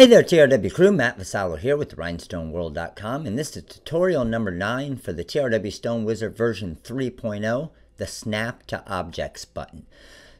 Hey there TRW crew, Matt Vassallo here with rhinestoneworld.com, and this is tutorial number 9 for the TRW Stone Wizard version 3.0, the Snap to Objects button.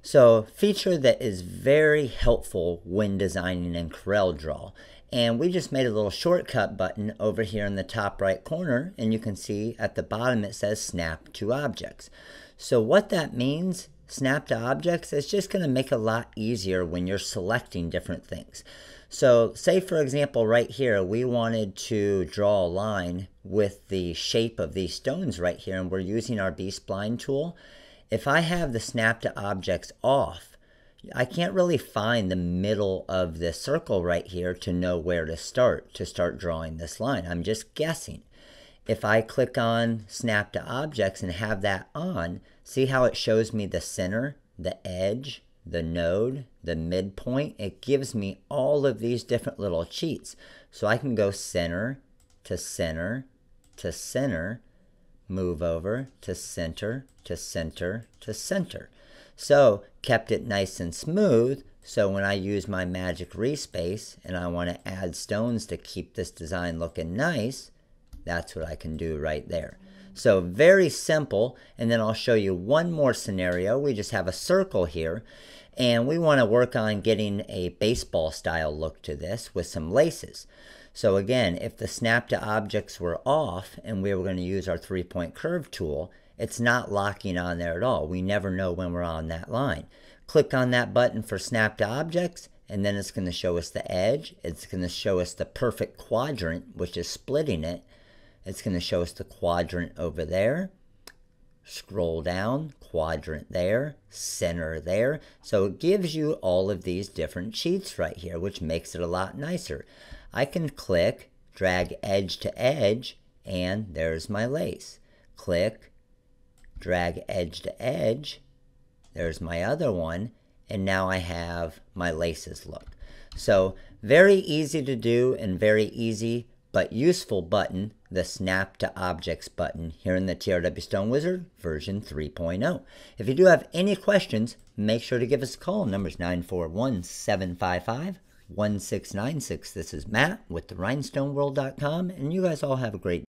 So a feature that is very helpful when designing in CorelDraw. And we just made a little shortcut button over here in the top right corner, and you can see at the bottom it says Snap to Objects. So what that means, Snap to Objects, is just going to make a lot easier when you're selecting different things. So say for example right here we wanted to draw a line with the shape of these stones right here, and we're using our B-spline tool. If I have the snap to objects off, I can't really find the middle of this circle right here to know where to start drawing this line. I'm just guessing. If I click on snap to objects and have that on, see how it shows me the center, the edge, the node, the midpoint. It gives me all of these different little cheats. So I can go center to center to center, move over to center to center to center. So kept it nice and smooth. So when I use my Magic ReSpace and I want to add stones to keep this design looking nice, that's what I can do right there. So very simple, and then I'll show you one more scenario. We just have a circle here, and we want to work on getting a baseball style look to this with some laces. So again, if the snap to objects were off and we were going to use our 3-point curve tool, it's not locking on there at all. We never know when we're on that line. Click on that button for snap to objects, and then it's going to show us the edge. It's going to show us the perfect quadrant, which is splitting it. It's going to show us the quadrant over there. Scroll down, quadrant there, center there. So it gives you all of these different cheats right here, which makes it a lot nicer. I can click, drag edge to edge, and there's my lace. Click, drag edge to edge, there's my other one, and now I have my laces look. So very easy to do and very easy but useful button, the Snap to Objects button here in the TRW Stone Wizard version 3.0. If you do have any questions, make sure to give us a call. Number's 941-755-1696. This is Matt with the rhinestoneworld.com, and you guys all have a great day.